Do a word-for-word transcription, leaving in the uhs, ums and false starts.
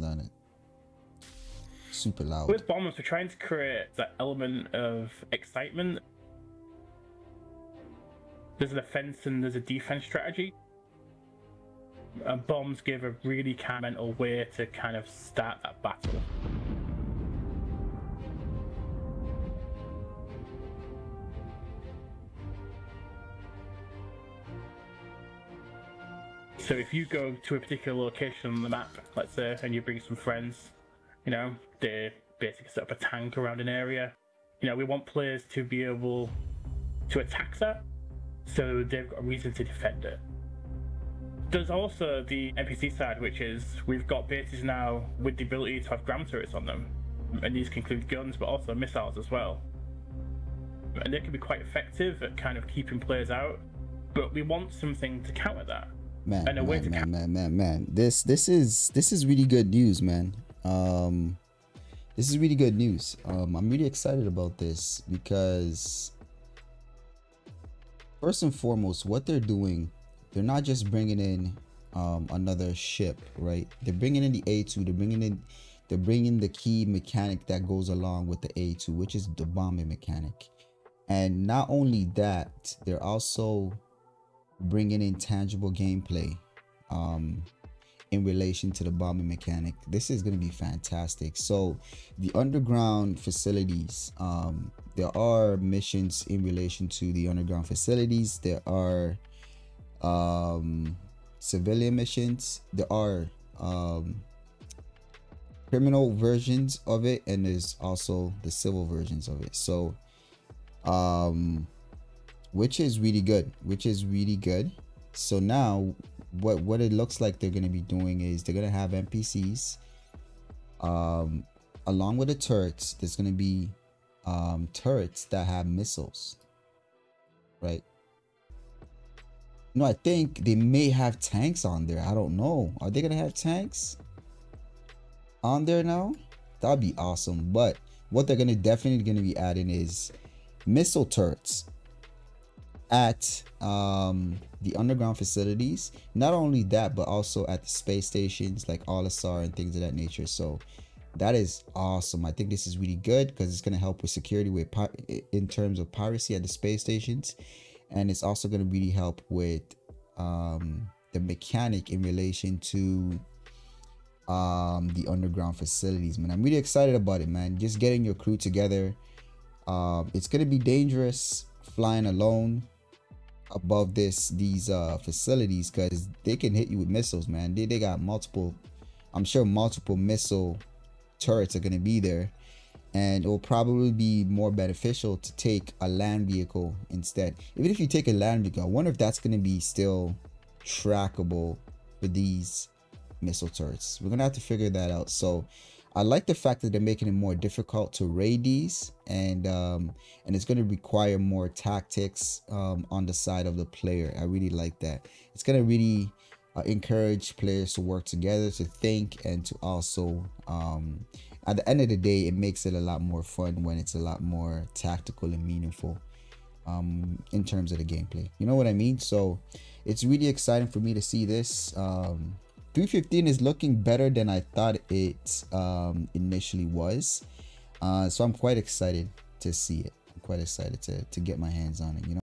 Done it. Super loud. With bombers, we're trying to create that element of excitement. There's an offense and there's a defense strategy. And bombs give a really kind of mental way to kind of start that battle. So if you go to a particular location on the map, let's say, and you bring some friends, you know, they basically set up a tank around an area. You know, we want players to be able to attack that, so they've got a reason to defend it. There's also the N P C side, which is we've got bases now with the ability to have gram turrets on them. And these can include guns, but also missiles as well. And they can be quite effective at kind of keeping players out, but we want something to counter that. Man, man, man, man, man, man, man, this, this is, this is really good news, man. Um, this is really good news. Um, I'm really excited about this because first and foremost, what they're doing, they're not just bringing in, um, another ship, right? They're bringing in the A two, they're bringing in, they're bringing the key mechanic that goes along with the A two, which is the bombing mechanic. And not only that, they're also bringing in tangible gameplay um in relation to the bombing mechanic. This is going to be fantastic. So the underground facilities, um there are missions in relation to the underground facilities. There are um civilian missions, there are um criminal versions of it, and there's also the civil versions of it. So um which is really good, which is really good. So now what what it looks like they're going to be doing is they're going to have N P Cs um along with the turrets. There's going to be um turrets that have missiles, right? No, I think they may have tanks on there. I don't know, are they gonna have tanks on there now? That'd be awesome. But what they're gonna definitely gonna be adding is missile turrets at um the underground facilities. Not only that, but also at the space stations like Alasar and things of that nature. So that is awesome. I think this is really good because it's going to help with security with in terms of piracy at the space stations, and it's also going to really help with um the mechanic in relation to um the underground facilities. Man, I'm really excited about it, man. Just getting your crew together, um it's going to be dangerous flying alone above this these uh facilities because they can hit you with missiles, man. They, they got multiple, I'm sure multiple missile turrets are going to be there, and it will probably be more beneficial to take a land vehicle instead. Even if you take a land vehicle, I wonder if that's going to be still trackable for these missile turrets. We're gonna have to figure that out. So I like the fact that they're making it more difficult to raid these, and um, and it's going to require more tactics um, on the side of the player. I really like that. It's going to really uh, encourage players to work together, to think, and to also, um, at the end of the day, it makes it a lot more fun when it's a lot more tactical and meaningful um, in terms of the gameplay. You know what I mean? So it's really exciting for me to see this. Um, three fifteen is looking better than I thought it um, initially was. Uh, so I'm quite excited to see it. I'm quite excited to, to get my hands on it, you know?